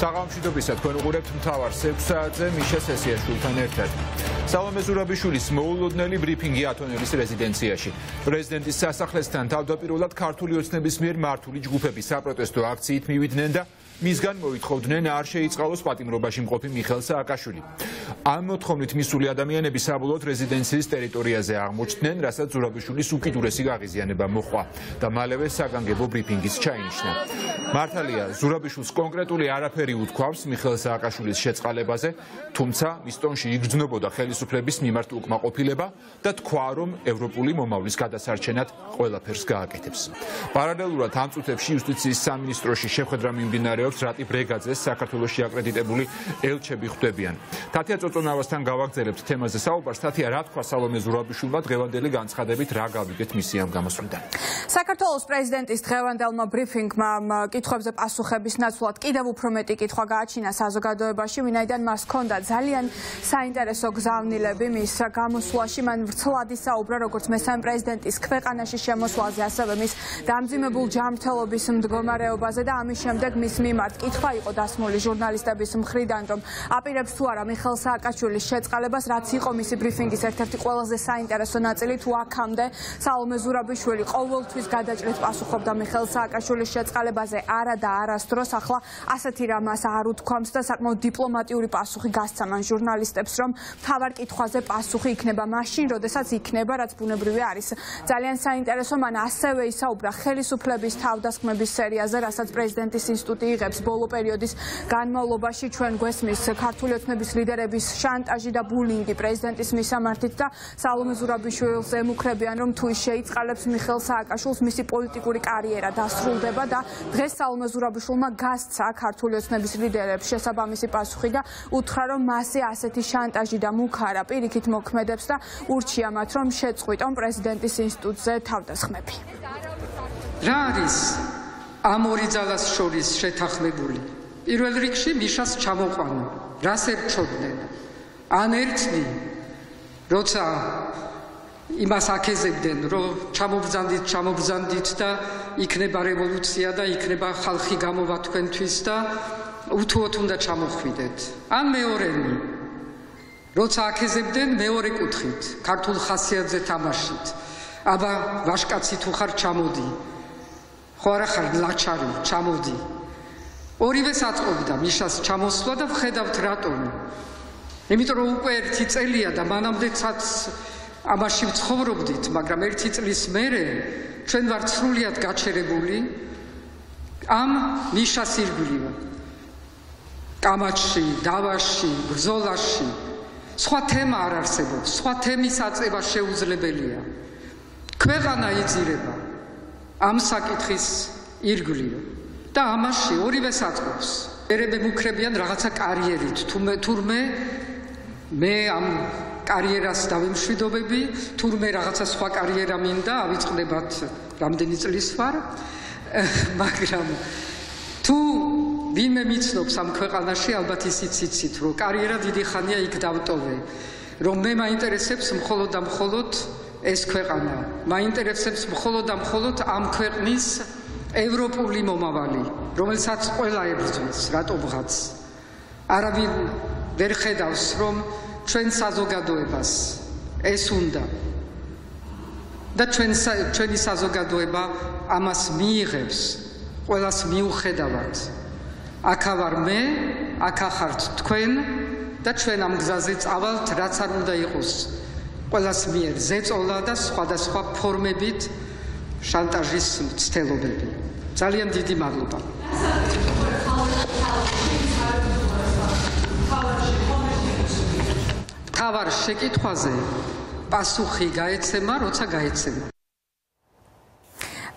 Sağamşidobisa tkonuqurebt mtavars 6 saatze Misha Sesiyashvilitan ertad. Salome Zurabishvilis mouludneli briefingi atoneris rezidentsiyashi. Prezidentis sasakhletsan tavdapirulad kartuli ociznebis mier martuli jgupebis saprotesto aktsiit mividen da მისგან მოითხოვდნენ არ შეიწყალოს პატიმრობაში მყოფი მიხეილ სააკაშვილი. Ამ მოთხოვნით მისული ადამიანები საბოლოოდ რეზიდენციის ტერიტორიაზე აღმოჩნდნენ, რასაც ზურაბიშვილის უკიდურესი გაღიზიანება მოხდა და მალევე საგანგებო ბრიფინგიც ჩაინიშნა. მართალია, ზურაბიშვილს კონკრეტული არაფერი უთქვამს მიხეილ სააკაშვილის შეწყალებაზე, თუმცა მის ტონში იგრძნობოდა ხელისუფლების მიმართ უკმაყოფილება და თქვა, რომ ევროპული მომავლის გადასარჩენად ყველაფერს გააკეთებს. პარალელურად ამ წუთებში იუსტიციის სამინისტროში შეხვედრა მიმდინარეობს. Rati Bregadze, საქართველოში აკრედიტებული ელჩები ხდებიან. Თათია წოწონავასთან გავაგრძელებთ თემაზე საუბარს. Თათია, რა თქვა სალომე ზურაბიშვილმა დღევანდელი განცხადებით, რა გავიგეთ მისი ამ გამოსვლიდან? საქართველოს პრეზიდენტის დღევანდელმა ბრიფინგმა კითხვებზე პასუხების ნაცვლად კიდევ უფრო მეტი კითხვა გააჩინა საზოგადოებაში, ვინაიდან მას ჰქონდა ძალიან საინტერესო გზავნილები მის გამოსვლაში. მან ვრცლად ისაუბრა როგორც მესამე პრეზიდენტის ქვეყანაში შემოსვლაზე, ასევე მის დამძიმებულ ჯანმრთელობის მდგომარეობაზე და ამის შემდეგ მის მიმართ კითხვა იყო დასმული ჟურნალისტების მხრიდან, რომ აპირებს თუ არა მიხეილ სააკაშვილის შეწყალებას, რაც იყო მისი ბრიფინგის ერთ-ერთი ყველაზე საინტერესო ნაწილი. თუ აქამდე სალომე ზურაბიშვილი ყოველთვის გადაჭრით პასუხობდა მიხეილ სააკაშვილის შეწყალებაზე არა და არასდროს, ახლა ასეთი რამ მას არ უთქვამს და საკმაოდ დიპლომატიური პასუხი გასცა მან ჟურნალისტებს, რომ მთავარ კითხვაზე პასუხი იქნება მაშინ, როდესაც იქნება, რაც ბუნებრივი არის. ძალიან საინტერესო, მან ასევე ისაუბრა ხელისუფლების თავდასხმების სერიაზე, რასაც პრეზიდენტის ინსტიტუტი bolo periodis განმავლობაში ჩვენ გვესმის ქართული ოცნების ლიდერების შანტაჟი და ბულინგი პრეზიდენტის მისამართით და სალომე ზურაბიშვილს ემუქრებიან, რომ თუ შეიწყალებს მიხეილ სააკაშვილს, მისი პოლიტიკური კარიერა დასრულდება და დღეს სალომე ზურაბიშვილმა გასცა ქართული ოცნების ლიდერებს შესაბამისი პასუხი და უთხრა, რომ მასე ასეთი შანტაჟი და მუქარა პირიქით მოქმედებს და ურჩია მათ, რომ შეწყვიტონ პრეზიდენტის ინსტიტუტზე თავდასხმები. რა არის ამ ორი ძალას შორის შეთანხმებული? პირველ რიგში მიშას ჩამოყვანა, რას ერჩოდნენ? ან ერთნი, როცა იმას აქეზებდნენ, რომ ჩამობრძანდით და იქნება რევოლუცია და იქნება ხალხი გამოვა თქვენთვის და უთუოდ უნდა ჩამოხვიდეთ. ან მეორენი, როცა აქეზებდნენ მეორე კუთხით, ქართულ ხასიათზე თამაშით. აბა, ვაშკაცი თუ ხარ, ჩამოდი. ხო არა ხარ ლაჩარი, ჩამოდი. ორივე საწყობდა მიშას ჩამოსვლა და ვხედავთ რატომ. იმიტომ რომ უკვე ერთი წელია და მანამდეც ამაში ვცხოვრობდით, მაგრამ ერთი წლის მერე ჩვენ ვართ სრულიად გაჩერებული ამ მიშას ირგვლივ. კამათში, დავაში, ბრძოლაში სხვა თემა არ არსებობს, სხვა თემის აწევა შეუძლებელია. ქვეყანა იძირება ამ საკითხის ირგვლივ და ამაში ორივე საწყობს. ერები მუქრებიან რაღაცა კარიერით, თურმე მე ამ კარიერას დავემშვიდობები, თურმე რაღაცა სხვა კარიერა მინდა, ავიწყდებათ რამდენი წლის ვარ, მაგრამ თუ ვინმე მიცნობს ამ ქვეყანაში, ალბათ ისიც იცით, რომ კარიერა დიდი ხანია იქ დავტოვე, რომ მე მაინტერესებს მხოლოდ და მხოლოდ ეს ქვეყანა. მაინტერესებს მხოლოდ და მხოლოდ ამ ქვეყნის ევროპული მომავალი, რომელსაც ყველა ებრძვის, რატომღაც. არავინ ვერ ხედავს, რომ ჩვენ საზოგადოებას ეს უნდა. და ჩვენი საზოგადოება ამას მიიღებს, ყველას მიუხედავად. აქა ვარ მე, აქა ხართ თქვენ და ჩვენ ამ გზაზე წავალთ, რაც არ უნდა იყოს. Ყველას მიერ ზეწოლა და სხვადასხვა ფორმებით შანტაჟის მცდელობები. ძალიან დიდი მადლობა. მთავარ შეკითხვაზე პასუხი გაეცემა, როცა გაეცემა.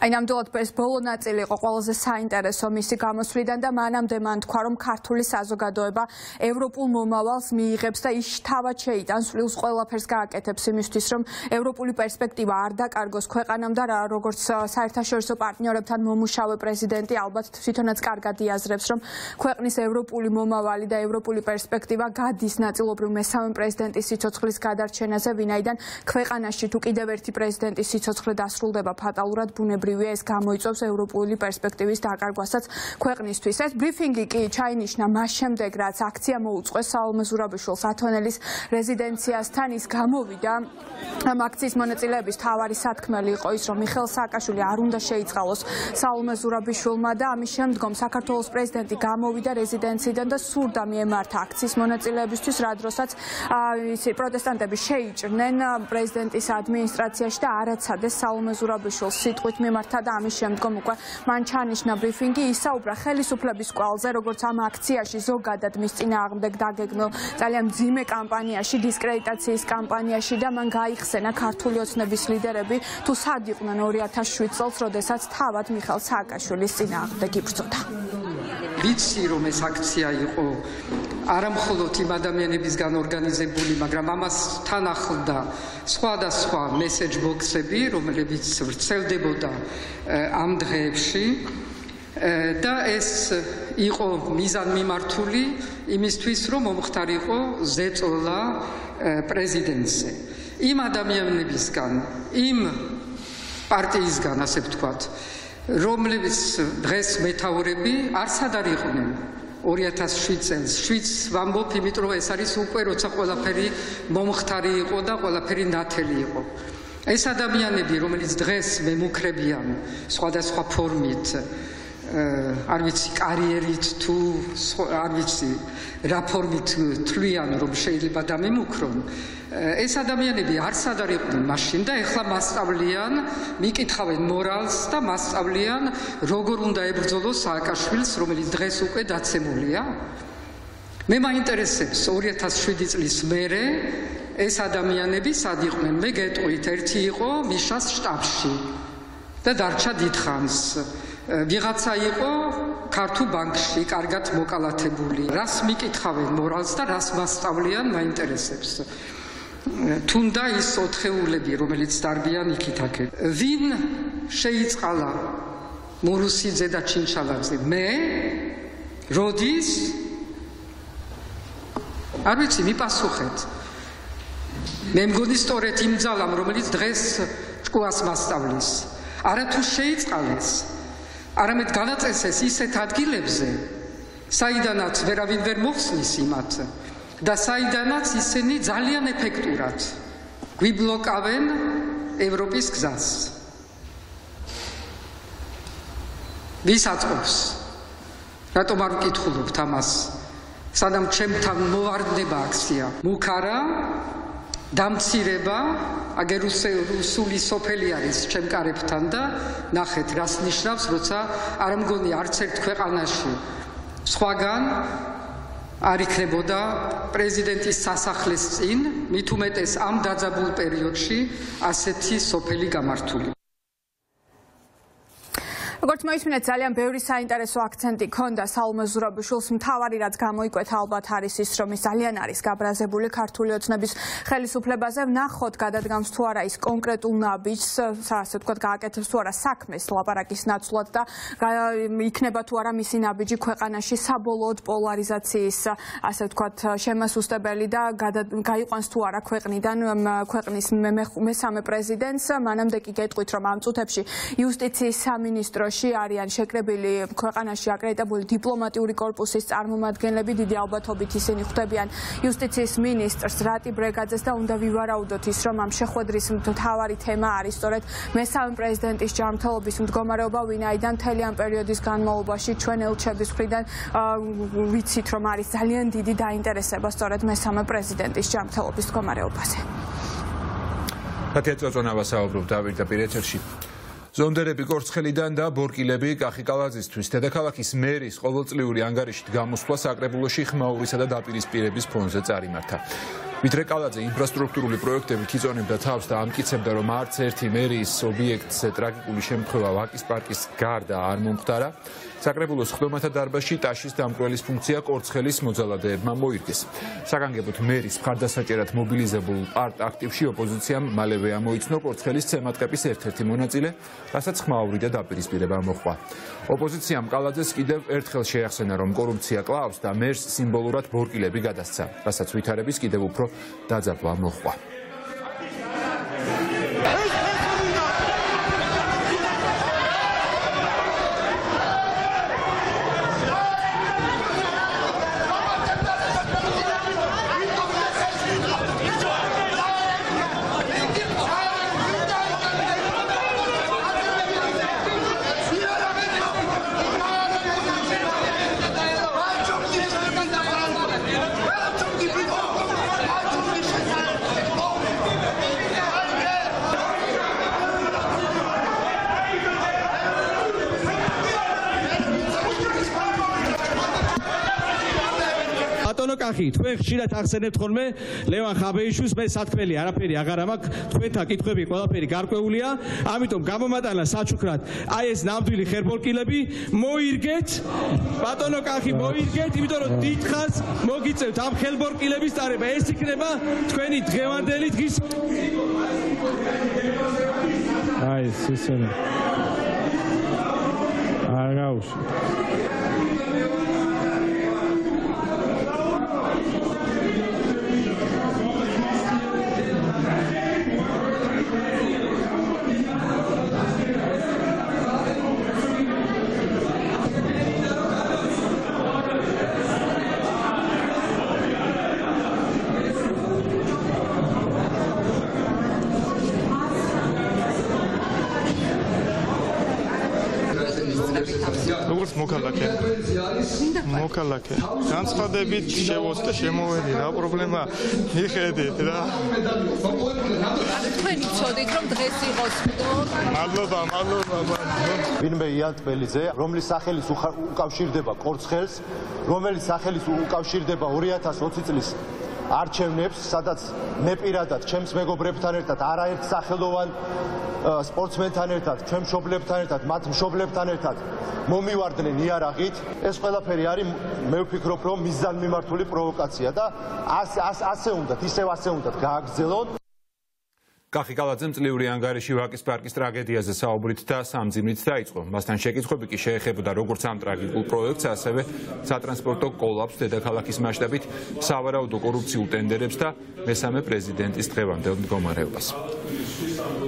Այնამდე ეს ბოლო ნაწილი იყო ყველაზე საინტერესო მისი გამოსვლიდან და მანამდე მან თქვა, რომ ქართული საზოგადოება ევროპულ მომავალს მიიღებს და ის თავად შეიტანს სულს ყველაფერს გააკეთებს იმისთვის, რომ ევროპული პერსპექტივა არ დაკარგოს ქვეყანამ და როგორც საერთაშორისო პარტნიორებთან მომუშავე პრეზიდენტი ალბათ თვითონაც კარგად იაზრებს, რომ ქვეყნის ევროპული მომავალი და ევროპული პერსპექტივა გადის ნაწილობრივ მესამე პრეზიდენტის სიცოცხლის გადარჩენაზე, ვინაიდან ქვეყანაში თუ კიდევ ერთი პრეზიდენტის სიცოცხლე დასრულდება ფატალურად, ბუნებრივია bărbrie este cam uițos să europoli perspectivist a cargoasat cu ernistuiset briefingi că China mașem de graț acția măuțos Salome Zurabishvili fatonelis rezidenția stanis camovida am acțiis monetilebis tavarisat kmeli qoisro Mikheil Saakashvili arunda sheitsalos Salome Zurabishvilma da mishemdgom Sakartvelos prezidenti camovida rezidențiidan da surda miemarta acțiis monetilebistvis radrosats protestantebis sheichnen prezidentis administratsiashi da aretsades Salome Zurabishvili sitqvit miemarta da amis შემდგომ უკვე მან ჩანიშნა ბრიფინგი ისაუბრა ხელისუფლების კვალზე, როგორც ამ აქციაში ზოგადად მის წინააღმდეგ დაგეგმილ ძალიან ძიმე კამპანიაში, დისკრედიტაციის კამპანიაში და მან გაიხსენა ქართული ოცნების ლიდერები თუ სად იყვნენ 2007 წელს, როდესაც თავად მიხეილ სააკაშვილის წინააღმდეგ იბრძოდა. ვიცი რომ ეს აქცია იყო არა მხოლოდ იმ ადამიანებისგან ორგანიზებული, მაგრამ ამასთან ახლდა სხვადასხვა message box-ები, რომლებიც ვრცელდებოდა ამ დღეებში და ეს იყო მიზანმიმართული იმისთვის, რომ მომხდარიყო ზეწოლა პრეზიდენტზე. იმ ადამიანებისგან, იმ პარტიისგან, ასე ვთქვათ, რომლებიც დღეს მეთაურები არც არ იყვნენ 2007 წელს შვიდს ვამბობ, იმიტომ რომ ეს არის უკვე როცა ყველაფერი მომხდარი იყო და ყველაფერი ნათელი იყო. ეს ადამიანები, რომელიც დღეს მემუქრებიან სხვადასხვა ფორმით, არ ვიცი კარიერით თუ არ ვიცი რა ფორმით თვლიან რომ შეიძლება დამემუქრონ, ეს ადამიანები არც არ იყვნენ მაშინ და ეხლა მასწავლიან, მიკითხავენ მორალს და მასწავლიან როგორ უნდა ებრძოლოს სააკაშვილს, რომელიც დღეს უკვე დაცემულია. მე მაინტერესებს 2007 წლის მერე ეს ადამიანები სად იყვნენ. მე გეტყვით, ერთი იყო მიშას შტაბში და დარჩა დიდხანს. ვიღაცა იყო ქართულ ბანკში კარგად მოკალათებული. რას მიკითხავენ მორალს და რას მასწავლიან, მაინტერესებს. Tunda ის ოთხეულები, რომელიც დარბიან იქით აქეთ. Ვინ შეიწყალა მურუსიძე და ჩინჩალაძე? მე, როდის? არ ვიცი, მიპასუხეთ. მე მგონი სწორედ იმ ძალამ, რომელიც დღეს ჭკუას მასწავლის. არა თუ შეიწყალეს, არამედ განაწესეს ისეთ ადგილებზე, საიდანაც ვერავინ ვერ მოხსნის იმათ. Da საიდანაც ისინი ძალიან ეფექტურად გვიბლოკავენ ევროპის გზას. ვის აწყობს? რატომ არ ვკითხულობთ ამას? Სანამ ჩემთან მოვარდნება აქცია, მუქარა, დამცირება, აგერ უსული სოფელი არის ჩემ კარებთან და ნახეთ რას ნიშნავს, როცა არ მგონი არც ერთ ქვეყანაში სხვაგან არ იქნებოდა პრეზიდენტის სასახლის წინ, მით უმეტეს ამ დაძაბულ პერიოდში ასეთი სოფელი გამართული. როგორც მოისმინეთ, ძალიან ბევრი საინტერესო აქცენტი ჰქონდა Salome Zurabishvilis. მთავარი რაც გამოიკვეთა ალბათ არის ის, რომ ის ძალიან არის გაბრაზებული ქართული ოცნების ხელისუფლებაზე. ვნახოთ გადადგამს თუ არა ის კონკრეტულ ნაბიჯს, ასე ვთქვათ, გააკეთებს თუ არა საქმეს ლაპარაკის ნაცვლად და იქნება თუ არა მისი ნაბიჯი ქვეყანაში საბოლოოდ პოლარიზაციის, ასე ვთქვათ, შემასუსტებელი და გაიყვანს თუ არა ქვეყნიდან ქვეყნის მესამე პრეზიდენტს. მანამდე კი გეტყვით, რომ ამ წუთებში იუსტიციის სამინისტრო არიან შეკრებილი ქვეყანაში აკრედიტებული დიპლომატიური კორპუსის წარმომადგენლები, დიდი ალბათობით ისინი ხვდებიან იუსტიციის მინისტრს რატი ბრეგაძეს და უნდა ვივარაუდოთ ის, რომ ამ შეხვედრის მთავარი თემა არის სწორედ მესამე პრეზიდენტის ჯანმრთელობის მდგომარეობა, ვინაიდან მთელი ამ პერიოდის განმავლობაში ჩვენ ელჩების მხრიდან ვიცით, რომ არის ძალიან დიდი დაინტერესება სწორედ მესამე პრეზიდენტის ჯანმრთელობის მდგომარეობაზე. კათია წოწონავა საუბრობდა პირდაპირ ეთერში. ზონდერები კორცხელიდან და ბორკილები კახიკალაძისთვის დედაქალაქის მერის ყოველწლიური ანგარიშით გამოსვლა საკრებულოში ხმაურისა და დაპირისპირების ფონზე წარიმართა. ვიდრე კალაძე ინფრასტრუქტურული პროექტებით იწონებდა თავს და ამტკიცებდა, რომ არც ერთი მერის ობიექტზე ტრაგიკული შემთხვევა ვაკის პარკის გარდა არ მომხდარა, საკრებულოს ხდომათა დარბაზში ტაშის დამკვლელის ფუნქცია კორცხელის მოძალადეებმა მოიგდეს. საგანგებოდ მერის მხარდასაჭერად მობილიზებულ პარტ-აქტივში ოპოზიციამ მალევე ამოიცნო კორცხელის ცემატკეპის ერთ-ერთი მონაწილე, რასაც ხმაური და დაპირისპირება მოჰყვა. ოპოზიციამ კალაძეს კიდევ ერთხელ შეახსენა, რომ კორუფცია კლავს და მერს სიმბოლურად ბორკილები გადასცა, რასაც ვითარების კიდევ უფრო დაძაბვა მოჰყვა. Kachit, Twenchida Taxenet Holme, Leva Habeshus, Mesatpeli, Araperi, Agaramak, Twentakit, Kodaperi, Garqueulia, Amitom Gamamat, Alasachukrat, Ayes Namduli Herbol Kilabi, Moirget, Batono Kahi, Moirget, Imidoro Titkas, Mogitzel, Tam Helbor Kilabis, Arebesti Kreba, Twenit, Gewandelit, Gis. Ai, susține. Agaus. Mocalache. Transfer de bit, ce voste, ce moveri, da problema. Ichedi, da. Madloba, madloba. Vinbe iat pelize, romli sahelis ukavshirdeba qortsxels, romeli sahelis ukavshirdeba 2020 წლის არჩევნებს, სადაც მეპირადად ჩემს მეგობრებთან ერთად, არაერთ სახელოვან სპორტსმენთან ერთად, ჩემ მშობლებთან ერთად, მათ მშობლებთან ერთად მომივარდნენ იარაღით. ეს ყველაფერი არის, მე ვფიქრობ, რომ მისგან მიმართული პროვოკაცია და ასე უნდა, ისევ ასე უნდა გააგრძელოთ. Კახიკალაძემ წლიური ანგარიში ვაკის პარკის ტრაგედიაზე საუბრით და სამძიმრით დაიწყო. მასთან შეკითხვები კი შეეხებოდა როგორც ამ ტრაგიკულ პროექტს, ასევე სატრანსპორტო კოლაფსს დედაქალაქის მასშტაბით, სავარაუდო კორუფციულ ტენდერებს და მესამე პრეზიდენტის დღევანდელ მდგომარეობას.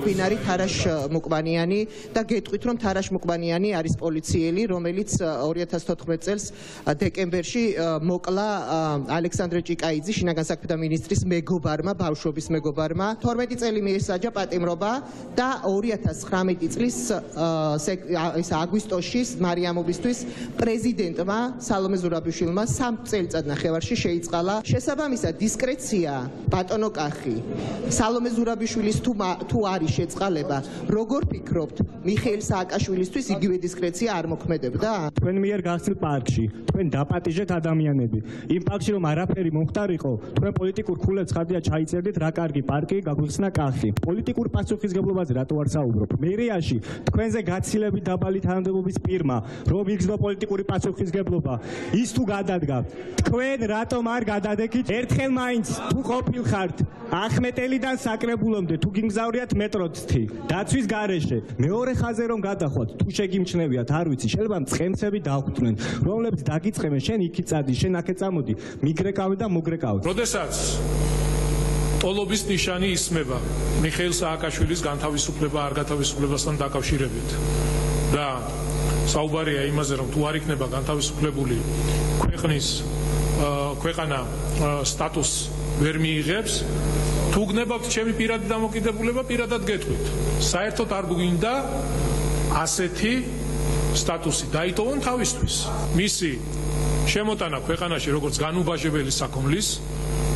Გვინარი თარაშ მუკმანიანი და გეტყვით რომ თარაშ მუკმანიანი არის პოლიციელი, რომელიც 2014 წელს დეკემბერში მოკლა ალექსანდრე ჭიკაიძის შინაგან საქმეთა მინისტრის მეგობარმა, ბავშვობის მეგობარმა. 12 წელი მიესაჯა პატიმრობა და 2019 წლის აგვისტოში მარიამობისთვის პრეზიდენტმა სალომე ზურაბიშვილმა 3 წელიწადნახევარში შეიწყალა შესაბამისად დისკრეცია. ბატონო კახი, სალომე ზურაბიშვილის თუ არის შეწყალება, როგორ ფიქრობთ, მიხეილ სააკაშვილისთვის იგივე დისკრეცია არ მოქმედებდა? Თქვენ მიერ გახსნილ პარკში, თქვენ დაპატიჟეთ ადამიანები. იმ პარკში რომ არაფერი მომხდარიყო, თქვენ პოლიტიკურ ქულებს ხარდია ჩაიწერდით, რა კარგი პარკი გაგვიხსნა კახი. პოლიტიკურ პასუხისგებლობაზე რატო არ საუბრობ? მერიაში თქვენზე გაცილებით დაბალი თანამდებობის პირმა, რომ იგზნო პოლიტიკური პასუხისგებლობა, ის თუ გადადგა, თქვენ რატომ არ გადადექით? ერთხელ მაინც თუ ყოფილხართ ახმეტელიდან საკრებულამდე, თუ გიმგზავრიათ მეტროთი, დაცვის გარეშე, მეორე ხაზზე რომ გადახვათ, თუ შეგიმჩნევიათ, არ ვიცი, შეიძლება მწყემსები დაგხვდნენ, რომლებიც დაგიწყებენ, შენ იქით წადი, შენ აქეთ წამოდი, მიგრეკავე და მოგრეკავე. როდესაც ტოლობის ნიშანი ისმება მიხეილ სააკაშვილის განთავისუფლება არ გათავისუფლებასთან დაკავშირებით და საუბარია იმაზე, რომ თუ არ იქნება განთავისუფლებული ქვეყანა სტატუსს ვერ მიიღებს, თუ გნებავთ ჩემი პირადი დამოკიდებულება, პირადად გეტყვით. საერთოდ არ გვინდა ასეთი სტატუსი დაიტოვონ თავისთვის. მისი შემოტანა ქვეყანაში როგორც განუბაჟებელი საქონლის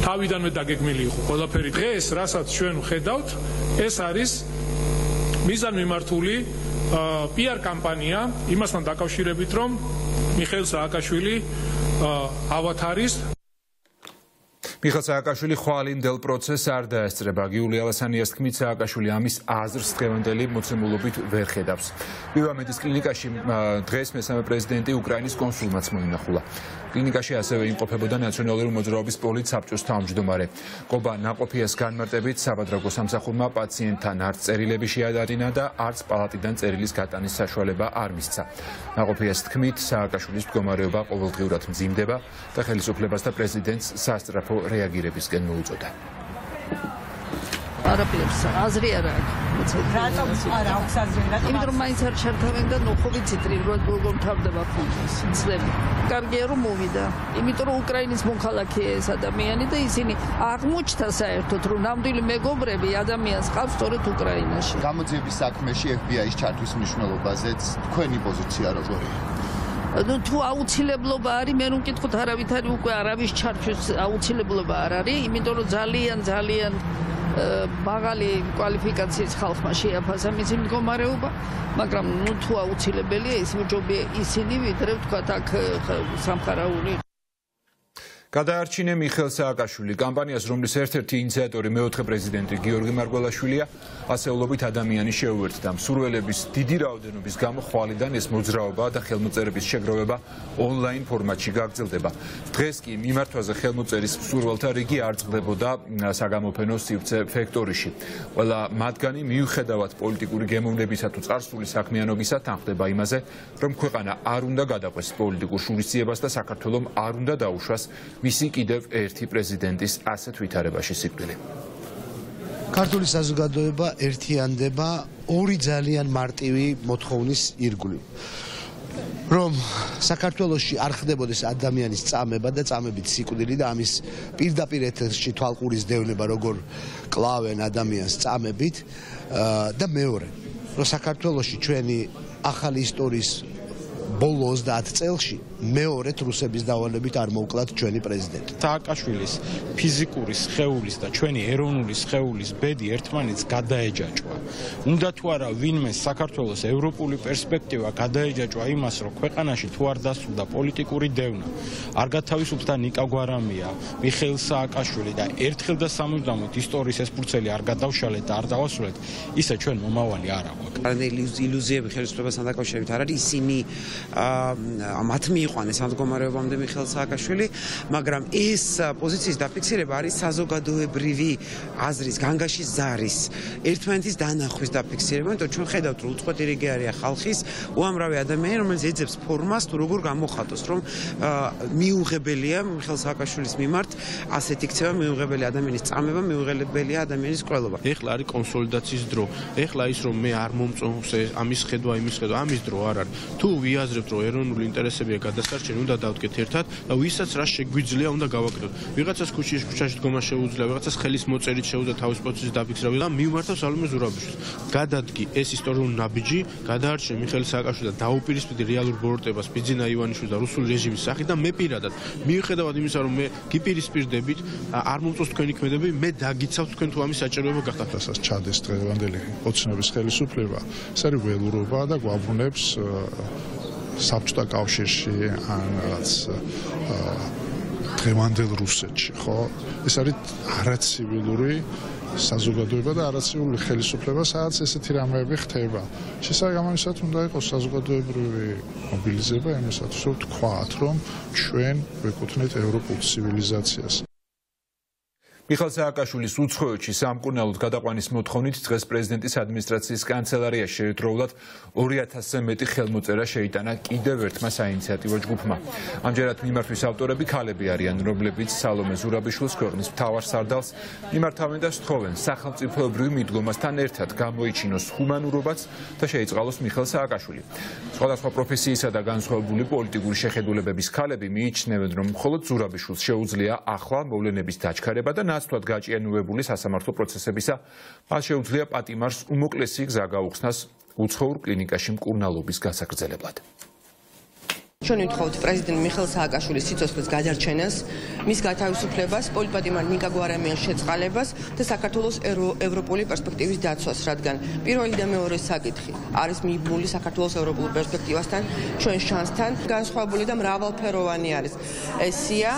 თავიდანვე დაგეგმილი იყო ყველაფერი. დღეს, რასაც ჩვენ ხედავთ, ეს არის მიზანმიმართული PR კამპანია იმასთან დაკავშირებით, რომ მიხეილ სააკაშვილი ავათარის Mikheil Saakashvili ხვალინდელ პროცესს არ დაესწრება. გიული ალასანიას თქმით, სააკაშვილი ამის აზრს დღევანდელი მოცემულობით ვერ ხედავს. ბიომედის კლინიკაში დღეს მესამე პრეზიდენტი უკრაინის კონსულმაც მოინახულა. კლინიკაში ასევე იმყოფებოდა ნაციონალური მოძრაობის პოლიტსაბჭოს თავმჯდომარე. გობა ნაყოფიას განმარტებით საბადრაგო სამსახურმა პაციენტთან არც წერილები შეადარინა და არც პალატიდან წერილის გატანის საშუალება არ მისცა. ნაყოფიას თქმით, სააკაშვილის მდგომარეობა ყოველდღიურად მძიმდება და ხელისუფლებას და პრეზიდენტს სასწრაფო რეაგირებისკენ მოუწოდა. Არაფერს აზრი არ აქვს. რატომ არ აქვს აზრი? იმიტომ რომ მაინც არ შართავენ და ნოხობით იტრივად როგორ თავდება ფუნქციას. წლები. კარგია რომ მოვიდა. იმიტომ რომ უკრაინის მოქალაქეა ეს ადამიანი და ისინი აღმოჩნდა საერთოდ რომ ნამდვილი მეგობრები ადამიანს ყავს სწორედ უკრაინაში. გამოძიების საქმეში FBI-ის ჩართვის მნიშვნელობაზეც თქვენი პოზიცია როგორია? Ну თუ აუცილებლობა არის, მე მგეთქვით არავითარი უკვე არავის ჩართვის აუცილებლობა არ არის, იმიტომ რომ ძალიან მაღალი კვალიფიკაციის ხალხმა შეაფასა მისი მდგომარეობა, მაგრამ ну თუ აუცილებელია, ის მოჯობია ისინი, ვიდრე ვთქვათ აქ სამყარაული გადაარჩინე მიხეილ სააკაშვილი, კამპანიას, რომლის ერთ-ერთი ინიციატორი მეოთხე პრეზიდენტი გიორგი მარგველაშვილია, ასეულობით ადამიანის შეუერთდა. მსურველების დიდი რაოდენობის გამო ხვალიდან ეს მოძრაობა და ხელმოწერების შეგროვება ონლაინ ფორმატში გაგრძელდება. დღეს კი მიმართვაზე ხელმოწერის მსურველთა რიგი არ წყდებოდა საგამოფენო სივრცე ფექტორიში. Ყველა მათგანი მიუხედავად პოლიტიკური გემოვნებისა თუ წარსული საქმიანობისა თანხდება იმაზე, რომ ქვეყანა არ უნდა გადაყვეს პოლიტიკურ შურისძიებას და საქართველოს არ უნდა დაუშვას მისი კიდევ ერთი პრეზიდენტის ასეთ ვითარებაში სიკვდილი. ქართული საზოგადოება ერთიანდება ორი ძალიან მარტივი მოთხოვნის ირგვლივ. Რომ საქართველოში არ ხდებოდეს ადამიანის წამება და წამებით სიკვდილი და ამის პირდაპირ ეთერში თვალყურის დევნება როგორ კლავენ ადამიანს წამებით და მეორე რომ საქართველოში ჩვენი ახალი ისტორიის ბოლოს 10 წელში მეორედ რუსების დავალებით არ მოვკლათ ჩვენი პრეზიდენტი. Სააკაშვილის ფიზიკური სხეულის და ჩვენი ეროვნული სხეულის ბედი ერთმანეთს გადაეჯაჭვა. Უნდა თუ არა ვინმე საქართველოს ევროპული პერსპექტივა გადაეჯაჭვა იმას, რომ ქვეყანაში თუ არ დასრულდა პოლიტიკური დევნა, არ გათავისუფლდა ნიკა გვარამია, მიხეილ სააკაშვილი და ერთხელ და სამუდამოდ ისტორიის ეს ფურცელი არ გადავშალეთ და არ დავასრულეთ, ისე ჩვენ მომავალი არ აგვაქვს. ილუზიები ხელისუფლებასთან დაკავშირებით არ არის ისინი მათ მიიყვანეს მდგომარეობამდე მიხეილ სააკაშვილი, მაგრამ ეს პოზიციის დაფიქსირება არის საზოგადოებრივი აზრის, განგაშის ზარის, ერთმანეთის დანახვის დაფიქსირება, იმიტომ ჩვენ ხედავთ, რომ უწყვეტი რიგი არის ხალხის, უამრავი ადამიანი, რომელიც ეძებს ფორმას თუ როგორ გამოხატოს, რომ მიუღებელია მიხეილ სააკაშვილის მიმართ ასეთი ქცევა, მიუღებელია ადამიანის წამება, მიუღებელია ადამიანის კვლევა. ეხლა არის კონსოლიდაციის დრო. ეხლა ის რომ მე არ მომწონს ამის ხედვა, იმის ხედვა, ამის დრო არ არის. თუ ვიაზრებთ, რომ ეროვნული ინტერესებია გადასარჩენი, უნდა დავდგეთ ერთად და ვისაც რა შეგვიძლია, უნდა გავაკეთოთ. ვიღაცას ქუჩის ქუჩაში დგომა შეუძლია, ვიღაცას ხელის მოწერით შეუძლია თავის პოზიციის დაფიქსირება და მიმართა სალომე ზურაბიშვილს. გადადგი ეს ისტორიული ნაბიჯი, გადაარჩინე მიხეილ სააკაშვილი და დაუპირისპირდი რეალურ ბოროტებას ბიძინა ივანიშვილს და რუსული რეჟიმის სახით და მე პირადად, მიუხედავად იმისა, რომ მე გიპირისპირდებით, არ მომწონს თქვენი ქმედებები, მე დაგიცავთ თქვენ თუ ამის საჭიროება გახდათ. რასაც ჩადეს დღევანდელი ოცნების ხელისუფლება, ეს არის ველურობა და გვაბრუნებს საბჭოთა კავშირში ან რაღაც დღევანდელ რუსეთში, ხო? ეს არის არაცივილური საზოგადოება და არაციული ხელისუფლება, სადაც ესეთი რამეები ხდება. შესაბამისად, უნდა იყოს საზოგადოებრივი მობილიზება, იმასაც რომ თქვათ, რომ ჩვენ ვეკუთვნით ევროპულ ცივილიზაციას. მიხეილ სააკაშვილის უცხოეთში სამკურნალოდ გადაყვანის მოთხოვნით დღეს პრეზიდენტის ადმინისტრაციის კანცელარიაში შეეტროვლად 2000-ზე მეტი ხელმოწერა შეიტანა კიდევ ერთმა საინიციატივო ჯგუფმა. ამჯერად მიმართვის ავტორები ქალები არიან, რომლებიც სალომე ზურაბიშვილის ქვეყნის მთავარ სარდალს მიმართავენ და სთხოვენ სახელმწიფოებრივი მიდგომასთან ერთად გამოიჩინოს ჰუმანურობაც და შეიწყალოს მიხეილ სააკაშვილი. სხვადასხვა პროფესიისა და განსხვავებული პოლიტიკური შეხედულებების ქალები მიიჩნევენ, რომ მხოლოდ ზურაბიშვილს შეუძლია ახლა მოვლენების დაჩქარება და ასთვად გაჭიანურებული სასამართლო პროცესებისა, მას შეუძლია პატიმარს უმოკლესი გზა გაუხსნას უცხოურ კლინიკაში მკურნალობის გასაგრძელებლად. Ჩვენ ვთხოვთ პრეზიდენტ მიხეილ სააკაშვილის სიცოცხლის გადარჩენას, მის გათავისუფლებას, პოლიტპატიმარ ნიკა გვარამიანის შეწყალებას და საქართველოს ევროპული პერსპექტივის დაცვას, რადგან პირველი და მეორე საკითხი არის მიბმული საქართველოს ევროპულ პერსპექტივასთან, ჩვენ შანსთან, განსხვავებული და მრავალფეროვანი არის ესია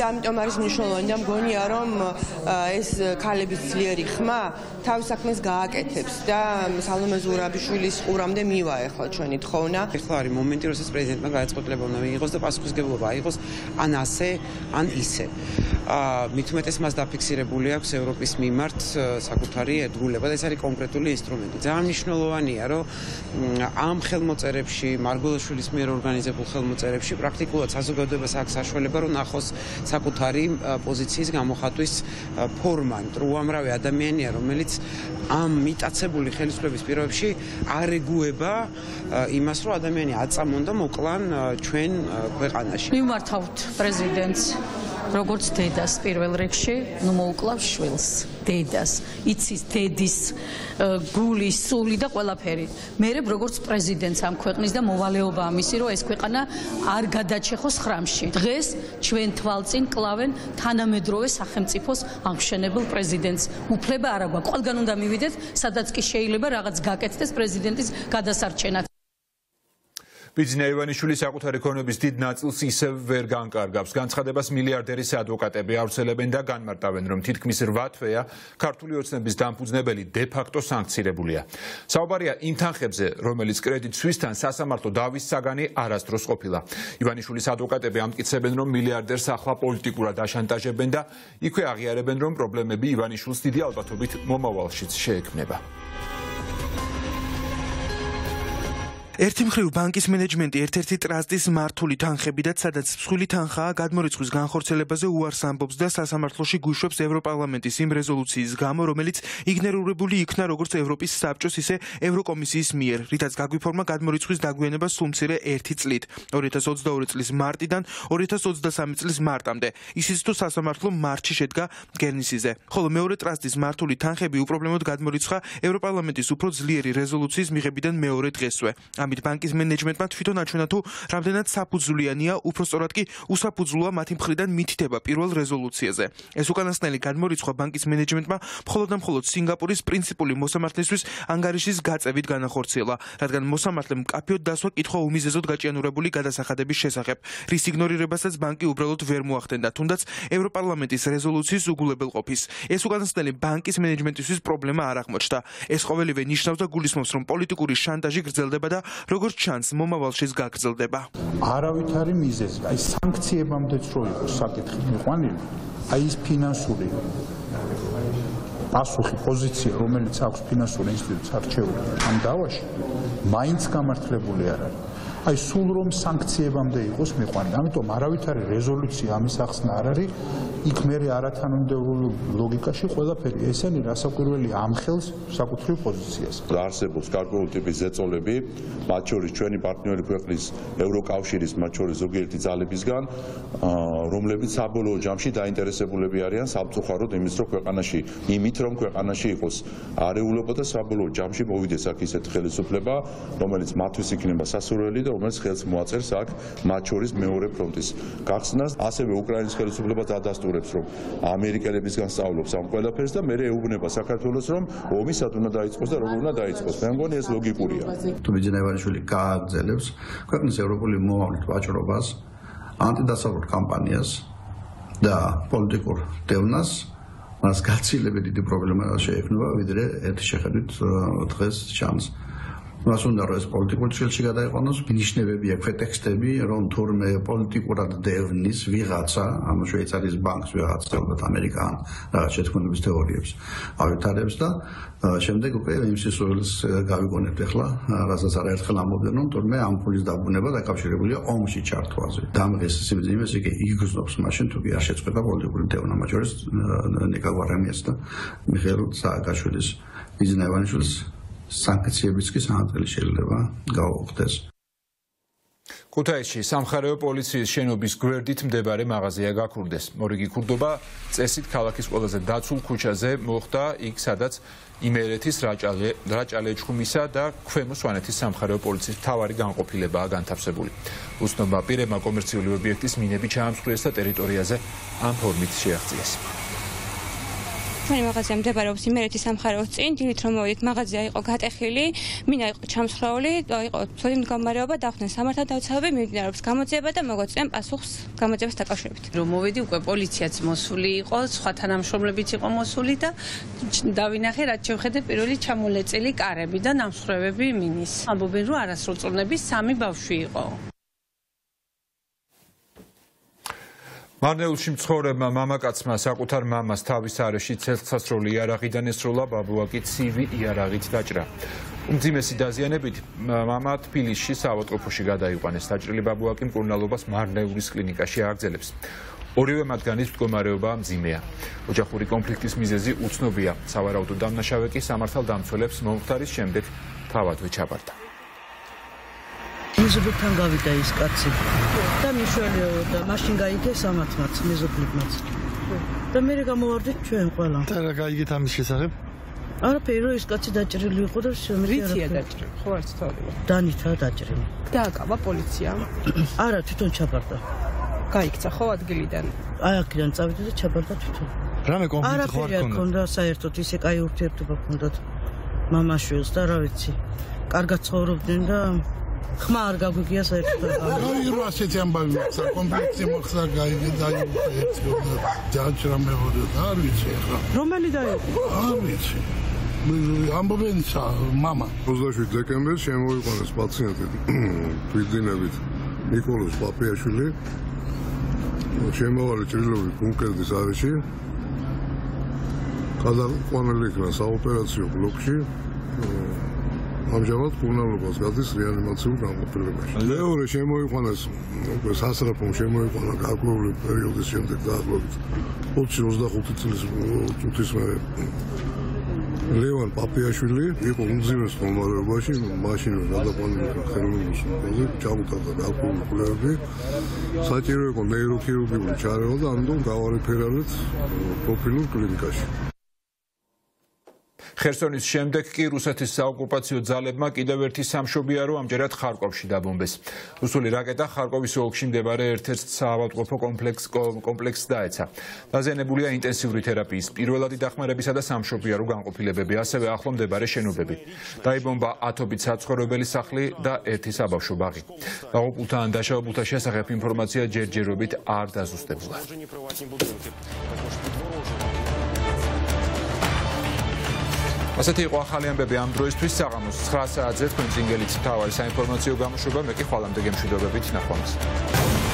და ამიტომ არის მნიშვნელოვანი და მგონია, რომ ეს ქალების ძლიერი ხმა თავის საქმეს გააკეთებს და სალომე ზურაბიშვილის ყურამდე მივა ახლა ჩვენი თხოვნა. Ეხლა არის მომენტი, როდესაც პრეზიდენტმა გააწყო ლებავნა მიიღოს და პასუხისგებლობა აიღოს ან ასე ან ისე. მით უმეტეს მას დაფიქსირებული აქვს ევროპის მიმართ საკუთარი ერთგულება და ეს არის კონკრეტული ინსტრუმენტი. ძალიან მნიშვნელოვანია, რომ ამ ხელმოწერებში, მარგველაშვილის მიერ ორგანიზებულ ხელმოწერებში პრაქტიკულად საზოგადოებას აქვს საშუალება, რომ ნახოს საკუთარი პოზიციის გამოხატვის ფორმა. უამრავი ადამიანია, რომელიც ამ მიტაცებული ხელისუფლების პირობებში არეგუება იმას, რომ ადამიანი აწამონ და მოკლან ჩვენ ქვეყანაში. მიმართავთ პრეზიდენტს როგორც დედას პირველ რიგში, ნუ მოუკლავს შვილს, დედას, იცის დედის გული, სული და ყველაფერი. მერე როგორც პრეზიდენტს ამ ქვეყნის და მოვალეობა ამისი, რომ ეს ქვეყანა არ გადაჩეხოს ხრამში. დღეს ჩვენ თვალწინ კლავენ თანამედროვე სახელმწიფოს აღმშენებელ პრეზიდენტს. უფლება არ აგვაქვს, ყველგან უნდა მივიდეთ, სადაც კი შეიძლება რაღაც გაკეთდეს პრეზიდენტის გადასარჩენად. Bizne Ivanishvili საკუთარი ქონების დიდ ნაწილს ისევ ვერ განკარგავს. Განცხადებას მილიარდერის ადვოკატები ავრცელებენ და განმარტავენ, რომ თითქმის 8 თვეა ქართული ოცნების დამფუძნებელი დე-ფაქტო სანქცირებულია. Საუბარია იმ თანხებზე, რომელიც კრედიტსვისთან სასამართლო დავის საგანი არასდროს ყოფილა. Ივანიშვილის ადვოკატები ამტკიცებენ, რომ მილიარდერს ახლა პოლიტიკურად აშანტაჟებენ და იქვე აღიარებენ, რომ პრობლემები ივანიშვილს დიდი ალბათობით მომავალშიც შეექმნება. Ერთი მხრივ ბანკის მენეჯმენტი ერთ-ერთი ტრასტის მართული თანხებიდან, სადაც მსხვილი თანხაა გადმორიცხვის განხორციელებაზე უარს ამბობს და სასამართლოში გუშობს ევროპარლამენტის იმ რეზოლუციის გამო, რომელიც იგნორირებული იქნა როგორც ევროპის საბჭოს, ისე ევროკომისიის მიერ, რითაც გაგვიფორმა გადმორიცხვის დაგვიანება სულმცირე 1 წლით, 2022 წლის მარტიდან 2023 წლის მარტამდე. Ისიც თუ სასამართლო მარტში შედგა გერნისიზე. Ხოლო მეორე ტრასტის მართული თანხები უპრობლემოდ გადმორიცხა ევროპარლამენტის უფრო ძლიერი რეზოლუციის მიღებიდან მეორე დღესვე. Amit bankis managementma tviton achvena tu ramdenat sapudzuliyania, upro storad ki usapudzlua mati mkhridan mititeba pirval rezolutsiaze. Es ukanasneli gadmoritskhva bankis managementma მხოლოდ და მხოლოდ სინგაპურის პრინციპული მოსამართლისთვის ანგარიშის გაწევით განახორციელა, რადგან მოსამართლემ კაფეოდ დასვა კითხვა უმიზეზოდ გაჭიანურებული გადასახადების შესახებ, რის იგნორირებასაც ბანკი უბრალოდ ვერ მოახდენდა, თუნდაც ევროპარლამენტის რეზოლუციის უგულებელყოფის. ეს უკანასკნელი ბანკის მენეჯმენტისთვის პრობლემა არ აღმოჩნდა. ეს ყოველივე ნიშნავს და გულისხმობს, რომ პოლიტიკური შანტაჟი გრძელდება და როგორც ჩანს, მომავალშიც გაგრძელდება. Არავითარი მიზეზი, აი სანქციებამდეც რო იყოს საკითხი მიყვანილი, აი ეს ფინანსური პასუხი პოზიცია, რომელიც აქვს ფინანსურ ინსტიტუტს არჩეული ამ დავაში, მაინც გამართლებული არ არის. Ai sul rom sancțiebamde iqos miqvani. Amitom aravitari rezolutsia amis axna ar ari. Ik mere aratanundevul logikashi qvelaperi eseni rasaqirveli am xels saqutriv pozitsias. Arsebobs kargvul tipis zetsollebi, mat shoris chveni partneri qveqlis Evrokavshiris mat shoris zogieti zalebisgan, romlebits sabolo jamshi dainteresebulebi arian sabtsuqarod imis rom qveqanashi, imit rom qveqanashi iqos areuleba da sabolo jamshi movides ak iset xelitsupleba, romelits matvis ikneba sasurveli რომელიც ხელს მოაწერს აქ მათ შორის მეორე ფრონტის გახსნას, ასევე უკრაინის ხელისუფლება დადასტურებს, რომ ამერიკელების განსწავლობს ამ ყველაფერს და მერე ეუბნება საქართველოს, რომ ომი სად უნდა დაიწყოს და როგორ უნდა დაიწყოს. მე მგონი ეს ლოგიკურია. თუ ბიჯნაევანიშვილი გააგრძელებს ქვეყნის ევროპული მომავლით ვაჭრობას, ანტიდასავლურ კამპანიას და პოლიტიკურ დევნას, მას გაცილებით დიდი პრობლემა შეექმნება, ვიდრე ერთი შეხედვით დღეს ჩანს. Masunda rois politicul chelci gada iqonos binishnebebia kveteksttebi rom turme politikurad devnis vigatsa am shveitsaris banks vigatsa albat amerikan ragat shetkunebis teoriebs avitarebs da shemdeg uke im sisovels gavigonebt ixla ratsats ara ertxel amobden rom turme am pulis dabuneba dakavshirebulia omshi chartvaze damges simzimes ike iguznovs mashin tu ki ar shetskveba politikuri devna მათ შორის ნიკაგვარამიას და მიხეილ სააკაშვილის ბიძინა ივანიშვილის sankțiebits ki sanateli შეიძლება გაუხდეს. Kutaisi სამხარეო პოლიციის შენობის გვერდით მდებარე მაღაზია გაქურდეს. მორიგი ქურდობა წესით ქალაქის ყველაზე დაცულ ქუჩაზე მოხდა, იქ სადაც იმერეთის რაჭალეჩხუმისა და ქვემო სვანეთის სამხარეო პოლიციის მთავარი განყოფილებაა განთავსებული. უცნობმა პირებმა კომერციული ობიექტის მინები ჩაამსხვრიეს და ტერიტორიაზე ამ ფორმით შეაღწიეს. În magazin de bară, obțin meriti să am haroți, individ romoid, magazia o gatehili, mina o chamsrauli, o solim camarioba, dafne samata, dau sabe, mina obțin camoțeba, da magazin, asus, camoțeba sta ca șurit. Romovediu cu poliția, mosuli, o sfatanam șomlebici, o mosulita, davina hera, ceuhede, pirulici, amuleț, elic, arabi, da n-am sfrăbebi minis. Abobiru ara, sulțul nebi, sami bavșui o. მარნეულში მცხოვრებმა მამაკაცმა საკუთარ მამას თავის არეში ცეცხლსასროლი იარაღიდან ესროლა, ბაბუა კი ცივი იარაღით დაჭრა. უმძიმესი დაზიანებით მამა თბილისში საავადმყოფოში გადაიყვანეს. დაჭრილი ბაბუა კი მკურნალობას მარნეულის კლინიკაში აგრძელებს. Ორივე მათგანის მდგომარეობა მძიმეა. ოჯახური კონფლიქტის მიზეზი უცნობია. სავარაუდოდ დამნაშავე კი სამართალდამცველებს მომხდარის შემდეგ თავადვე ჩაბარდა. მეზობლებთან გავიდა ის კაცი და მიშველეოდა, მაშინ გაიგეს ამათმაც, მეზობლებმაც. და მე გამოვარდით ჩვენ ყველა. და რა გაიგეთ ამის შესახებ? არაფერი, ის კაცი დაჭრილი იყო და შემრიცხა დაჭრილი. ხო არც თორე. დანითა დაჭრილი. დააკავა პოლიციამ. არა, თვითონ ჩაბარდა. გაიქცა ხო ადგილიდან. აი აქიდან წავიდა და ჩაბარდა თვითონ. რამე კონფლიქტი ხო არ ქონდა? საერთოდ ისე კაი ურთიერთობა ქონდათ მამაშვილს და რა ვიცი. კარგად ცხოვრობდნენ და Хмар гагукес это. Ну и русские амбалица, комплексы махсар гайди дают эксперты. Дачра мы вот дарвичи. Ромали дают. Дарвичи. Ամբողջ մամա 27 դեկեմբեր շեմոյի պացիենտը Պիդինավիթ Նիկոլոս Պապիաշվილი շեմոյի Ջրիլովի բունկերից արիչի կազախստանելի կնաս օպերացիա բլոկի ամժավատ կունալոս գազից ռեանիմացիոն կանգնելը Լեորը շեմոյի կնաս ես հասարակում շեմոյի կնա գակլովի պերիոդի շեմտեք դառնալուց 85 წლის 85 Leon Papiașvili, e un zile stomarul și mașină, dar după un cărământ, ce am dat de acolo, cu leagă, s-a tirat cu neirochirul din ceară, dar am dat o reperare copilul clinicaș. Xersonis შემდეგ კი რუსეთის საოკუპაციო ძალებმა კიდევ ერთი სამშობია რო ამჯერად ხარკოვში დაბომბეს. Რუსული რაკეტა ხარკოვის ოლქში მდებარე ერთ-ერთ საავადმყოფო კომპლექსს დაეცა. დაზიანებულია ინტენსიური თერაპიის პირველადი დახმარებისა და სამშობიარო განყოფილებები, ასევე ახლო მდებარე შენობები. Დაიბომბა 10 საცხოვრებელი სახლი და ერთი საბავშვო ბაღი. Დაღუპულთა ან დაშავებულთა შესახებ ინფორმაცია ჯერჯერობით არ დაზუსტებულა. Asta e o halambă pe Android, tu ești Saramus, strasa a zis, când zingelit tower, s-a informat eu că am ușurat, mă chef, am de gem și doar pe tine,